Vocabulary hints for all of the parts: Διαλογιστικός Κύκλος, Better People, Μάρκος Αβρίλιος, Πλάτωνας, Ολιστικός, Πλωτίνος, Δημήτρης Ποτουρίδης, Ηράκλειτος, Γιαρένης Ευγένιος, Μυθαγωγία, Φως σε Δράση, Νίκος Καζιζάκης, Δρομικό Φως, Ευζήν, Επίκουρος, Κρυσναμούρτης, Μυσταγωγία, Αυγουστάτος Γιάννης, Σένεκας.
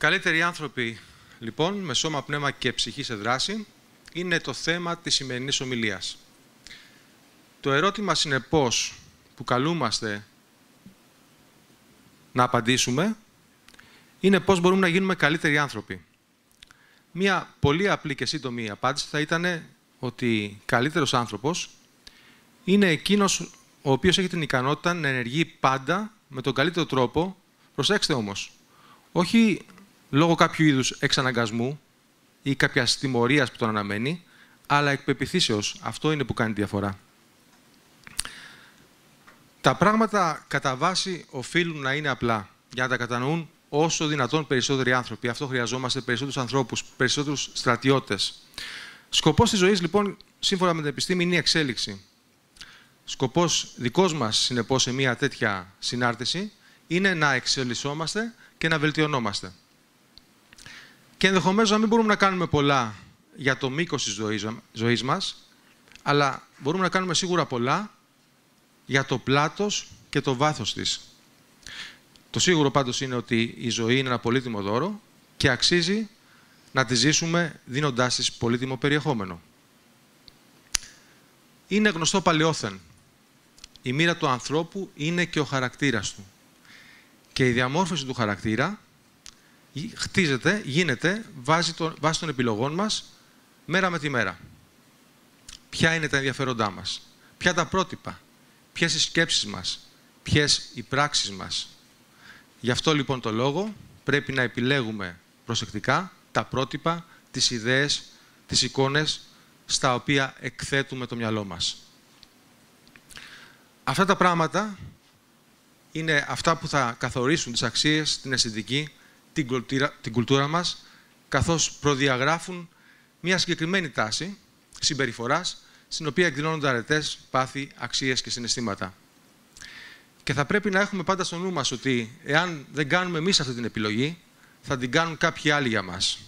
Καλύτεροι άνθρωποι, λοιπόν, με σώμα, πνεύμα και ψυχή σε δράση, είναι το θέμα της σημερινής ομιλίας. Το ερώτημα, συνεπώς, που καλούμαστε να απαντήσουμε, είναι πώς μπορούμε να γίνουμε καλύτεροι άνθρωποι. Μία πολύ απλή και σύντομη απάντηση θα ήταν ότι καλύτερος άνθρωπος είναι εκείνος ο οποίος έχει την ικανότητα να ενεργεί πάντα με τον καλύτερο τρόπο, προσέξτε όμως, όχι λόγω κάποιου είδους εξαναγκασμού ή κάποιας τιμωρίας που τον αναμένει, αλλά εκ πεποιθήσεως. Αυτό είναι που κάνει τη διαφορά. Τα πράγματα κατά βάση οφείλουν να είναι απλά, για να τα κατανοούν όσο δυνατόν περισσότεροι άνθρωποι. Αυτό χρειαζόμαστε, περισσότερους ανθρώπους, περισσότερους στρατιώτες. Σκοπός της ζωής, λοιπόν, σύμφωνα με την επιστήμη, είναι η εξέλιξη. Σκοπός δικός μας, συνεπώς, σε μια τέτοια συνάρτηση, είναι να εξελισσόμαστε και να βελτιωνόμαστε. Και ενδεχομένως να μην μπορούμε να κάνουμε πολλά για το μήκος της ζωής μας, αλλά μπορούμε να κάνουμε σίγουρα πολλά για το πλάτος και το βάθος της. Το σίγουρο πάντως είναι ότι η ζωή είναι ένα πολύτιμο δώρο και αξίζει να τη ζήσουμε δίνοντάς της πολύτιμο περιεχόμενο. Είναι γνωστό παλαιόθεν. Η μοίρα του ανθρώπου είναι και ο χαρακτήρας του. Και η διαμόρφωση του χαρακτήρα χτίζεται, γίνεται, βάσει των επιλογών μας, μέρα με τη μέρα. Ποια είναι τα ενδιαφέροντά μας, ποια τα πρότυπα, ποιες οι σκέψεις μας, ποιες οι πράξεις μας. Γι' αυτό λοιπόν το λόγο πρέπει να επιλέγουμε προσεκτικά τα πρότυπα, τις ιδέες, τις εικόνες στα οποία εκθέτουμε το μυαλό μας. Αυτά τα πράγματα είναι αυτά που θα καθορίσουν τις αξίες, την αισθητική, την κουλτούρα μας, καθώς προδιαγράφουν μια συγκεκριμένη τάση συμπεριφοράς, στην οποία εκδηλώνονται αρετές, πάθη, αξίες και συναισθήματα. Και θα πρέπει να έχουμε πάντα στο νου μας ότι εάν δεν κάνουμε εμείς αυτή την επιλογή, θα την κάνουν κάποιοι άλλοι για μας.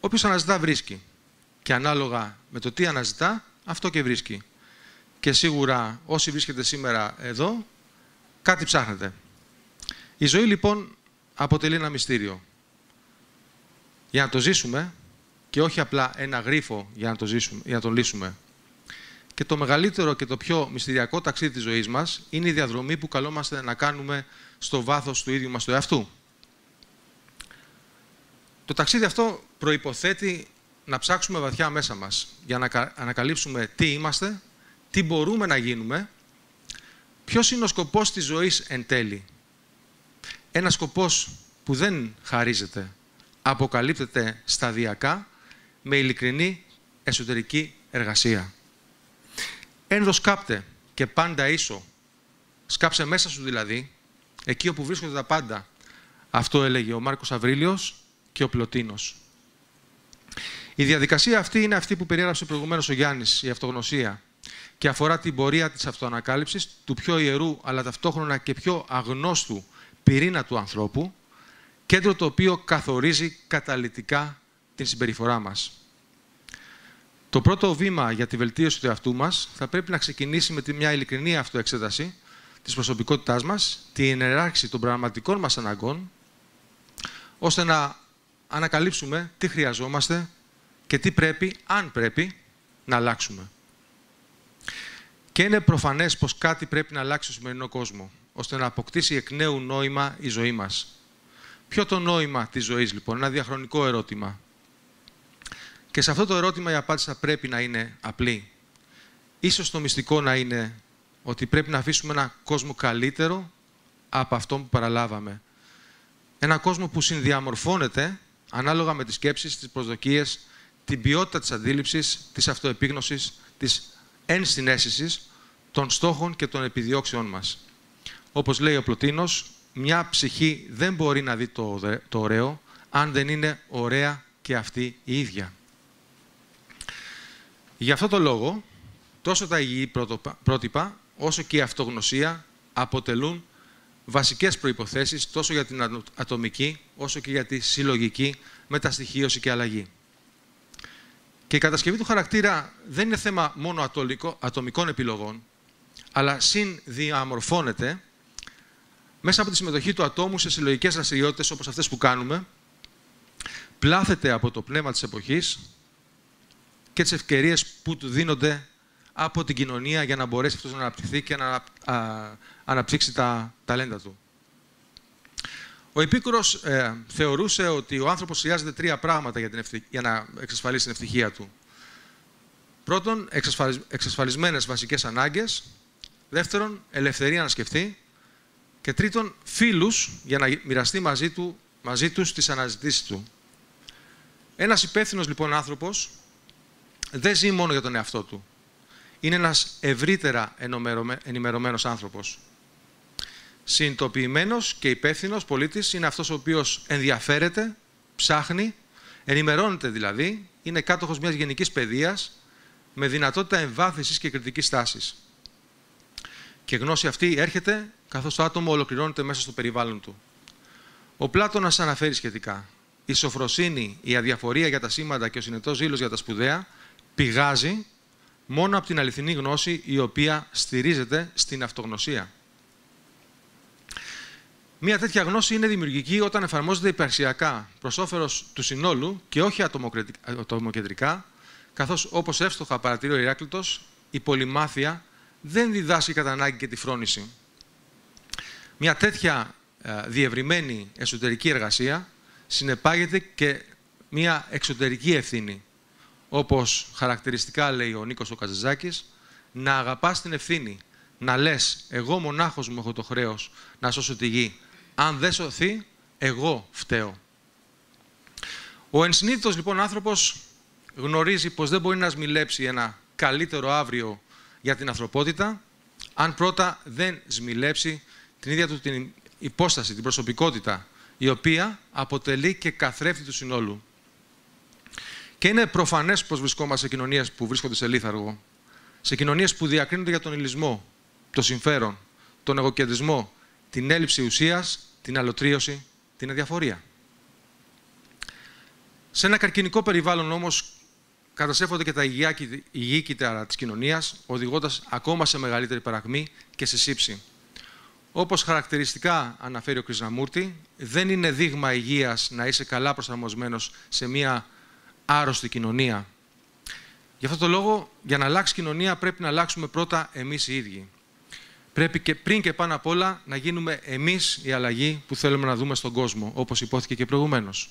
Όποιος αναζητά βρίσκει. Και ανάλογα με το τι αναζητά, αυτό και βρίσκει. Και σίγουρα όσοι βρίσκεται σήμερα εδώ, κάτι ψάχνετε. Η ζωή λοιπόν αποτελεί ένα μυστήριο. Για να το ζήσουμε και όχι απλά ένα γρίφο για να το λύσουμε. Και το μεγαλύτερο και το πιο μυστηριακό ταξίδι της ζωής μας είναι η διαδρομή που καλόμαστε να κάνουμε στο βάθος του ίδιου μας του εαυτού. Το ταξίδι αυτό προϋποθέτει να ψάξουμε βαθιά μέσα μας για να ανακαλύψουμε τι είμαστε, τι μπορούμε να γίνουμε, ποιος είναι ο σκοπός της ζωής εν τέλει. Ένας σκοπός που δεν χαρίζεται, αποκαλύπτεται σταδιακά με ειλικρινή εσωτερική εργασία. Ενδοσκάπτε και πάντα ίσο. Σκάψε μέσα σου δηλαδή, εκεί όπου βρίσκονται τα πάντα. Αυτό έλεγε ο Μάρκος Αβρίλιος και ο Πλωτίνος. Η διαδικασία αυτή είναι αυτή που περιέγραψε προηγουμένως ο Γιάννης, η αυτογνωσία, και αφορά την πορεία της αυτοανακάλυψης του πιο ιερού αλλά ταυτόχρονα και πιο αγνώστου πυρήνα του ανθρώπου, κέντρο το οποίο καθορίζει καταλυτικά την συμπεριφορά μας. Το πρώτο βήμα για τη βελτίωση του εαυτού μας θα πρέπει να ξεκινήσει με μια ειλικρινή αυτοεξέταση της προσωπικότητάς μας, την ενεράρξη των πραγματικών μας αναγκών, ώστε να ανακαλύψουμε τι χρειαζόμαστε και τι πρέπει, αν πρέπει, να αλλάξουμε. Και είναι προφανές πως κάτι πρέπει να αλλάξει στο σημερινό κόσμο, ώστε να αποκτήσει εκ νέου νόημα η ζωή μας. Ποιο το νόημα της ζωής, λοιπόν, ένα διαχρονικό ερώτημα. Και σε αυτό το ερώτημα η απάντηση θα πρέπει να είναι απλή. Ίσως το μυστικό να είναι ότι πρέπει να αφήσουμε ένα κόσμο καλύτερο από αυτόν που παραλάβαμε. Ένα κόσμο που συνδιαμορφώνεται ανάλογα με τις σκέψεις, τις προσδοκίες, την ποιότητα της αντίληψης, της αυτοεπίγνωσης, της ενσυναίσθησης, των στόχων και των επιδιώξεων μας. Όπως λέει ο Πλωτίνος, μια ψυχή δεν μπορεί να δει το ωραίο, αν δεν είναι ωραία και αυτή η ίδια. Γι' αυτό το λόγο, τόσο τα υγιή πρότυπα, όσο και η αυτογνωσία αποτελούν βασικές προϋποθέσεις τόσο για την ατομική, όσο και για τη συλλογική μεταστοιχείωση και αλλαγή. Και η κατασκευή του χαρακτήρα δεν είναι θέμα μόνο ατομικών επιλογών, αλλά συνδιαμορφώνεται μέσα από τη συμμετοχή του ατόμου σε συλλογικές δραστηριότητες όπως αυτές που κάνουμε, πλάθεται από το πνεύμα της εποχής και τις ευκαιρίες που του δίνονται από την κοινωνία για να μπορέσει αυτός να αναπτυχθεί και να αναπτύξει τα ταλέντα του. Ο Επίκουρος θεωρούσε ότι ο άνθρωπος χρειάζεται τρία πράγματα για να εξασφαλίσει την ευτυχία του. Πρώτον, εξασφαλισμένες βασικές ανάγκες. Δεύτερον, ελευθερία να σκεφτεί. Και τρίτον, φίλους για να μοιραστεί μαζί τους τις αναζητήσεις του. Ένας υπεύθυνος λοιπόν άνθρωπος δεν ζει μόνο για τον εαυτό του. Είναι ένας ευρύτερα ενημερωμένος άνθρωπος. Συνειδητοποιημένος και υπεύθυνος πολίτης είναι αυτός ο οποίος ενδιαφέρεται, ψάχνει, ενημερώνεται δηλαδή, είναι κάτοχος μιας γενικής παιδείας με δυνατότητα εμβάθυνσης και κριτικής στάσης. Και γνώση αυτή έρχεται καθώς το άτομο ολοκληρώνεται μέσα στο περιβάλλον του. Ο Πλάτωνας αναφέρει σχετικά. Η σοφροσύνη, η αδιαφορία για τα σήματα και ο συνετός ζήλος για τα σπουδαία πηγάζει μόνο από την αληθινή γνώση η οποία στηρίζεται στην αυτογνωσία. Μία τέτοια γνώση είναι δημιουργική όταν εφαρμόζεται υπαρξιακά προς όφελος του συνόλου και όχι ατομοκεντρικά, καθώς όπως εύστοχα παρατηρεί ο Ηράκλειτος, η πολυμάθεια δεν διδάσκει κατά ανάγκη και τη φρόνηση. Μια τέτοια διευρυμένη εσωτερική εργασία συνεπάγεται και μια εξωτερική ευθύνη. Όπως χαρακτηριστικά λέει ο Νίκος ο Καζιζάκης, να αγαπάς την ευθύνη, να λες «εγώ μονάχος μου έχω το χρέος να σώσω τη γη, αν δεν σωθεί, εγώ φταίω». Ο ενσυνείδητος λοιπόν άνθρωπος γνωρίζει πως δεν μπορεί να σμιλέψει ένα καλύτερο αύριο για την ανθρωπότητα, αν πρώτα δεν σμιλέψει την ίδια του την υπόσταση, την προσωπικότητα, η οποία αποτελεί και καθρέφτη του συνόλου. Και είναι προφανές πως βρισκόμαστε σε κοινωνίες που βρίσκονται σε λίθαργο, σε κοινωνίες που διακρίνονται για τον υλισμό, το συμφέρον, τον εγωκεντρισμό, την έλλειψη ουσίας, την αλωτρίωση, την αδιαφορία. Σε ένα καρκινικό περιβάλλον όμως καταστρέφονται και τα υγιή κύτταρα της κοινωνίας, οδηγώντας ακόμα σε μεγαλύτερη παρακμή και σε σύψη. Όπως χαρακτηριστικά αναφέρει ο Κρυσναμούρτη, δεν είναι δείγμα υγείας να είσαι καλά προσαρμοσμένος σε μια άρρωστη κοινωνία. Γι' αυτό το λόγο, για να αλλάξει κοινωνία, πρέπει να αλλάξουμε πρώτα εμείς οι ίδιοι. Πρέπει και πριν και πάνω απ' όλα να γίνουμε εμείς η αλλαγή που θέλουμε να δούμε στον κόσμο, όπως υπόθηκε και προηγουμένως.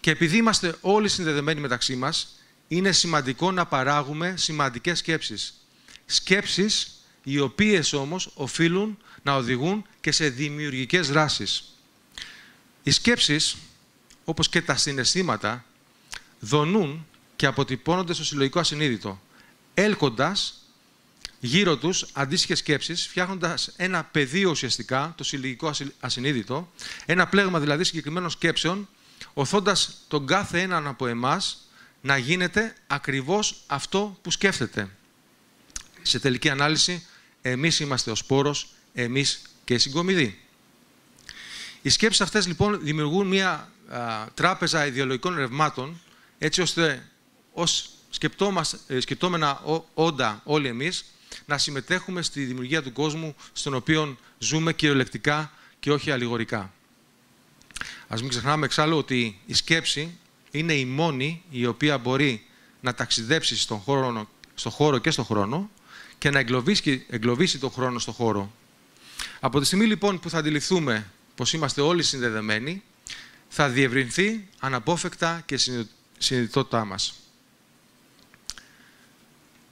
Και επειδή είμαστε όλοι συνδεδεμένοι μεταξύ μας, είναι σημαντικό να παράγουμε σημαντικές σκέψεις. Σκέψεις οι οποίες όμως οφείλουν να οδηγούν και σε δημιουργικές δράσεις. Οι σκέψεις, όπως και τα συναισθήματα, δονούν και αποτυπώνονται στο συλλογικό ασυνείδητο, έλκοντας γύρω τους αντίστοιχες σκέψεις, φτιάχνοντας ένα πεδίο ουσιαστικά, το συλλογικό ασυνείδητο, ένα πλέγμα δηλαδή συγκεκριμένων σκέψεων, οθώντας τον κάθε έναν από εμάς να γίνεται ακριβώς αυτό που σκέφτεται. Σε τελική ανάλυση, εμείς είμαστε ο σπόρος, εμείς και η συγκομιδή. Οι σκέψεις αυτές λοιπόν δημιουργούν μια τράπεζα ιδεολογικών ρευμάτων, έτσι ώστε ως σκεπτόμενα όντα όλοι εμείς να συμμετέχουμε στη δημιουργία του κόσμου στον οποίο ζούμε κυριολεκτικά και όχι αλληγορικά. Ας μην ξεχνάμε εξάλλου ότι η σκέψη είναι η μόνη η οποία μπορεί να ταξιδέψει στον χώρο και στον χρόνο και να εγκλωβίσει τον χρόνο στον χώρο. Από τη στιγμή λοιπόν που θα αντιληφθούμε πως είμαστε όλοι συνδεδεμένοι, θα διευρυνθεί αναπόφευκτα και συνειδητότητά μας.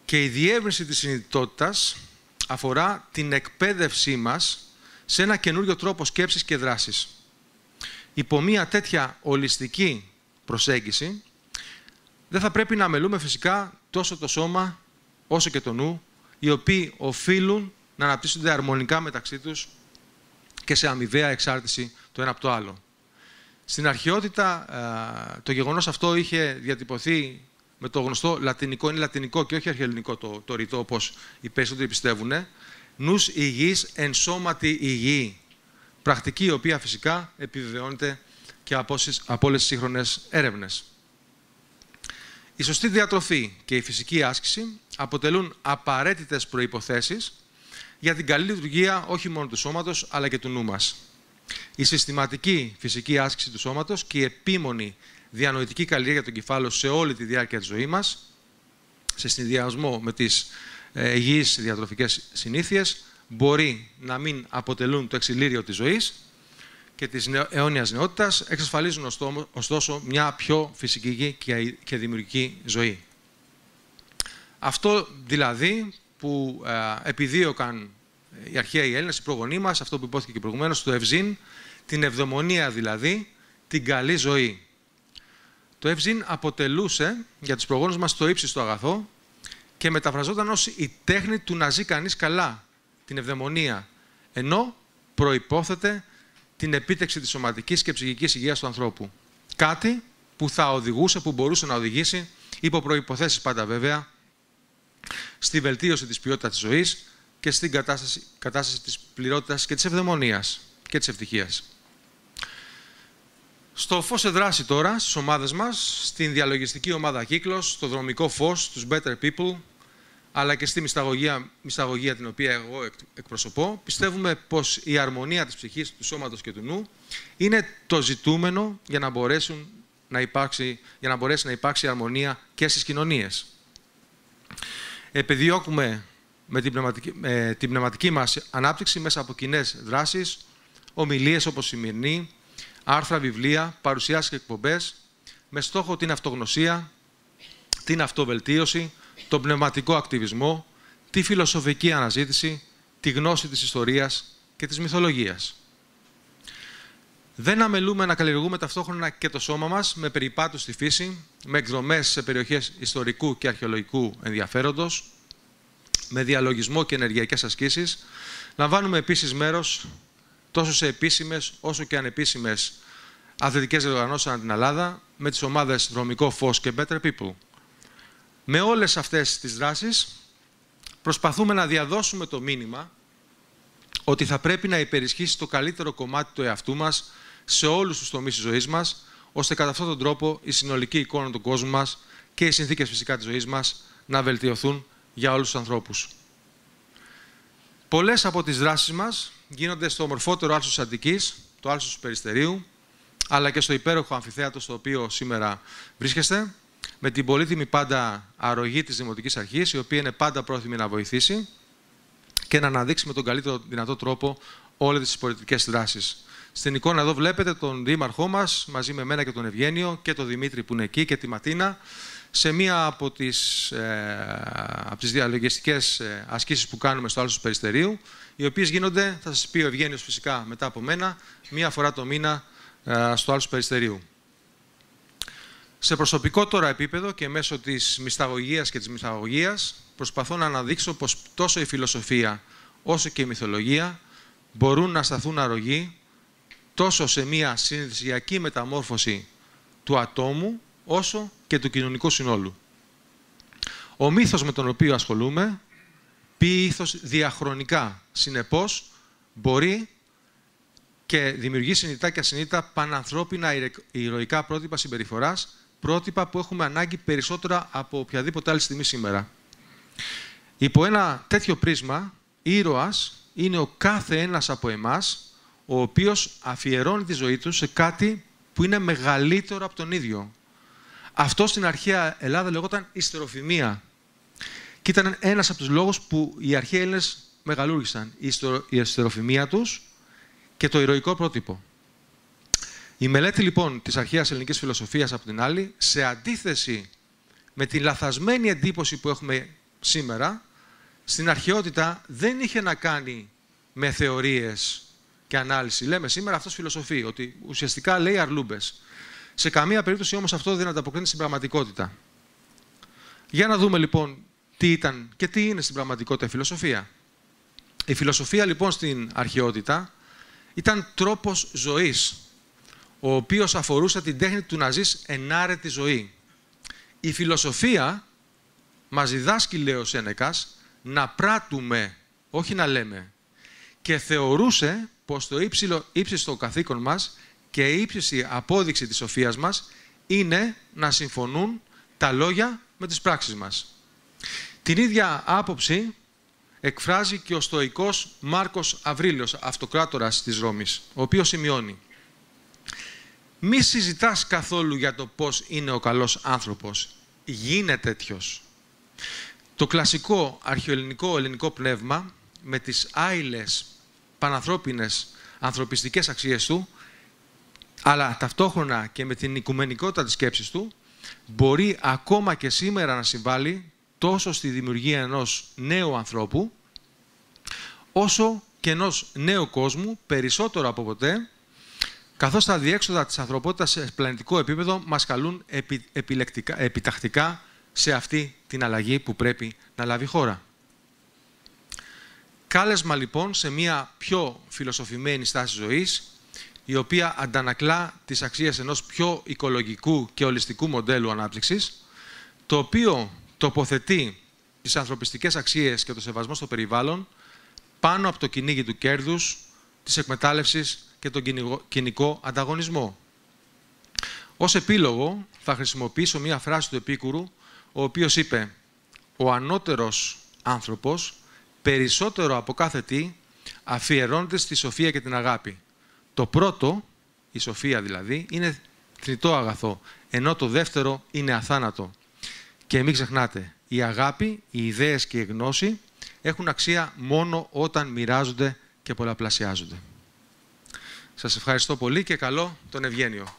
Και η διεύρυνση της συνειδητότητας αφορά την εκπαίδευσή μας σε ένα καινούριο τρόπο σκέψης και δράσης. Υπό μία τέτοια ολιστική προσέγγιση, δεν θα πρέπει να αμελούμε φυσικά τόσο το σώμα όσο και το νου, οι οποίοι οφείλουν να αναπτύσσονται αρμονικά μεταξύ τους και σε αμοιβαία εξάρτηση το ένα από το άλλο. Στην αρχαιότητα το γεγονός αυτό είχε διατυπωθεί με το γνωστό λατινικό, είναι λατινικό και όχι αρχαιελληνικό το ρητό, όπως οι περισσότεροι πιστεύουν, νους υγιής εν σώματι υγιή. Πρακτική η οποία φυσικά επιβεβαιώνεται και από όλες τις σύγχρονες έρευνες. Η σωστή διατροφή και η φυσική άσκηση αποτελούν απαραίτητες προϋποθέσεις για την καλή λειτουργία όχι μόνο του σώματος, αλλά και του νου μας. Η συστηματική φυσική άσκηση του σώματος και η επίμονη διανοητική καλλιέργεια του εγκεφάλου σε όλη τη διάρκεια της ζωής μας, σε συνδυασμό με τις υγιείς διατροφικές συνήθειες, μπορεί να μην αποτελούν το εξιλήριο της ζωής και της αιώνιας νεότητας, εξασφαλίζουν ωστόσο μια πιο φυσική και δημιουργική ζωή. Αυτό δηλαδή που επιδίωκαν οι αρχαίοι Έλληνες, οι προγονείς μας, αυτό που υπόθηκε και προηγουμένως, το ευζήν, την ευδαιμονία δηλαδή, την καλή ζωή. Το ευζήν αποτελούσε για τους προγόνους μας το ύψιστο αγαθό και μεταφραζόταν ως η τέχνη του να ζει κανείς καλά, την ευδαιμονία, ενώ προϋπόθεται την επίτευξη της σωματικής και ψυχικής υγείας του ανθρώπου. Κάτι που θα οδηγούσε, που μπορούσε να οδηγήσει, υπό προϋποθέσεις πάντα βέβαια, στη βελτίωση της ποιότητας της ζωής και στην κατάσταση της πληρότητας και της ευδαιμονίας και της ευτυχίας. Στο Φως σε Δράση τώρα, στις ομάδες μας, στην διαλογιστική ομάδα Κύκλος, στο Δρομικό Φως, τους Better People, αλλά και στη Μυσταγωγία, την οποία εγώ εκπροσωπώ, πιστεύουμε πως η αρμονία της ψυχής, του σώματος και του νου είναι το ζητούμενο για να μπορέσει να υπάρξει αρμονία και στις κοινωνίες. Επιδιώκουμε με την πνευματική μας ανάπτυξη μέσα από κοινές δράσεις, ομιλίες όπως σημερινή, άρθρα, βιβλία, παρουσιάσεις και εκπομπές, με στόχο την αυτογνωσία, την αυτοβελτίωση, τον πνευματικό ακτιβισμό, τη φιλοσοφική αναζήτηση, τη γνώση της ιστορίας και της μυθολογίας. Δεν αμελούμε να καλλιεργούμε ταυτόχρονα και το σώμα μας με περιπάτους στη φύση, με εκδρομές σε περιοχές ιστορικού και αρχαιολογικού ενδιαφέροντος, με διαλογισμό και ενεργειακές ασκήσεις. Λαμβάνουμε επίσης μέρος τόσο σε επίσημες όσο και ανεπίσημες αθλητικές διοργανώσεις ανά την Ελλάδα, με τις ομάδες Δρομικό Φως και Better People. Με όλες αυτές τις δράσεις προσπαθούμε να διαδώσουμε το μήνυμα ότι θα πρέπει να υπερισχύσει το καλύτερο κομμάτι του εαυτού μας σε όλους τους τομείς της ζωής μας, ώστε κατά αυτόν τον τρόπο η συνολική εικόνα του κόσμου μας και οι συνθήκες φυσικά της ζωής μας να βελτιωθούν για όλους τους ανθρώπους. Πολλές από τις δράσεις μας γίνονται στο ομορφότερο άλσος Αττικής, το άλσος του Περιστερίου, αλλά και στο υπέροχο αμφιθέατο στο οποίο σήμερα βρίσκεστε, με την πολύτιμη πάντα αρρωγή της Δημοτικής Αρχής, η οποία είναι πάντα πρόθυμη να βοηθήσει και να αναδείξει με τον καλύτερο δυνατό τρόπο όλες τις πολιτικές δράσεις. Στην εικόνα εδώ βλέπετε τον δήμαρχό μας, μαζί με μένα και τον Ευγένιο και τον Δημήτρη που είναι εκεί και τη Ματίνα, σε μία από τις, διαλογιστικές ασκήσεις που κάνουμε στο άλσος του Περιστερίου, οι οποίες γίνονται, θα σας πει ο Ευγένιος φυσικά μετά από μένα, μία φορά το μήνα στο άλσος του Περιστερίου. Σε προσωπικό τώρα επίπεδο και μέσω της μυσταγωγίας και της μυθαγωγίας, προσπαθώ να αναδείξω πως τόσο η φιλοσοφία όσο και η μυθολογία μπορούν να σταθούν αρρωγή τόσο σε μία συνειδησιακή μεταμόρφωση του ατόμου, όσο και του κοινωνικού συνόλου. Ο μύθος με τον οποίο ασχολούμαι, πει ήθος διαχρονικά, συνεπώς μπορεί και δημιουργεί συνειδητά και ασυνείδητα πανανθρώπινα ηρωικά πρότυπα συμπεριφοράς, πρότυπα που έχουμε ανάγκη περισσότερα από οποιαδήποτε άλλη στιγμή σήμερα. Υπό ένα τέτοιο πρίσμα, ήρωας είναι ο κάθε ένας από εμάς, ο οποίος αφιερώνει τη ζωή του σε κάτι που είναι μεγαλύτερο από τον ίδιο. Αυτό στην αρχαία Ελλάδα λεγόταν ιστεροφημία και ήταν ένας από τους λόγους που οι αρχαίοι Έλληνες μεγαλούργησαν, η ιστεροφημία τους και το ηρωικό πρότυπο. Η μελέτη λοιπόν της αρχαίας ελληνικής φιλοσοφίας από την άλλη, σε αντίθεση με τη λαθασμένη εντύπωση που έχουμε σήμερα, στην αρχαιότητα δεν είχε να κάνει με θεωρίες και ανάλυση. Λέμε σήμερα αυτός φιλοσοφεί, ότι ουσιαστικά λέει αρλούμπες. Σε καμία περίπτωση όμως αυτό δεν ανταποκρίνεται στην πραγματικότητα. Για να δούμε λοιπόν τι ήταν και τι είναι στην πραγματικότητα η φιλοσοφία. Η φιλοσοφία λοιπόν στην αρχαιότητα ήταν τρόπος ζωής, ο οποίος αφορούσε την τέχνη του να ζεις ενάρετη ζωή. Η φιλοσοφία μας διδάσκει, λέει ο Σένεκας, να πράττουμε, όχι να λέμε, και θεωρούσε πως το ύψιστο καθήκον μας και η ύψιστη απόδειξη της σοφίας μας είναι να συμφωνούν τα λόγια με τις πράξεις μας. Την ίδια άποψη εκφράζει και ο στοικός Μάρκος Αβρίλιος, αυτοκράτορας της Ρώμης, ο οποίος σημειώνει: μη συζητάς καθόλου για το πώς είναι ο καλός άνθρωπος. Γίνε τέτοιος. Το κλασικό αρχαιοελληνικό ελληνικό πνεύμα, με τις άειλες πανανθρώπινες ανθρωπιστικές αξίες του, αλλά ταυτόχρονα και με την οικουμενικότητα της σκέψης του, μπορεί ακόμα και σήμερα να συμβάλλει τόσο στη δημιουργία ενός νέου ανθρώπου, όσο και ενός νέου κόσμου, περισσότερο από ποτέ, καθώς τα διέξοδα της ανθρωπότητας σε πλανητικό επίπεδο μας καλούν επιτακτικά σε αυτή την αλλαγή που πρέπει να λάβει χώρα. Κάλεσμα λοιπόν σε μια πιο φιλοσοφημένη στάση ζωής, η οποία αντανακλά τις αξίες ενός πιο οικολογικού και ολιστικού μοντέλου ανάπτυξης, το οποίο τοποθετεί τις ανθρωπιστικές αξίες και το σεβασμό στο περιβάλλον πάνω από το κυνήγι του κέρδους, της εκμετάλλευσης και τον κοινικό ανταγωνισμό. Ως επίλογο θα χρησιμοποιήσω μία φράση του Επίκουρου, ο οποίος είπε: «Ο ανώτερος άνθρωπος περισσότερο από κάθε τι αφιερώνεται στη σοφία και την αγάπη. Το πρώτο, η σοφία δηλαδή, είναι θνητό αγαθό, ενώ το δεύτερο είναι αθάνατο. Και μην ξεχνάτε, η αγάπη, οι ιδέες και η γνώση έχουν αξία μόνο όταν μοιράζονται και πολλαπλασιάζονται». Σας ευχαριστώ πολύ και καλό τον Ευγένιο.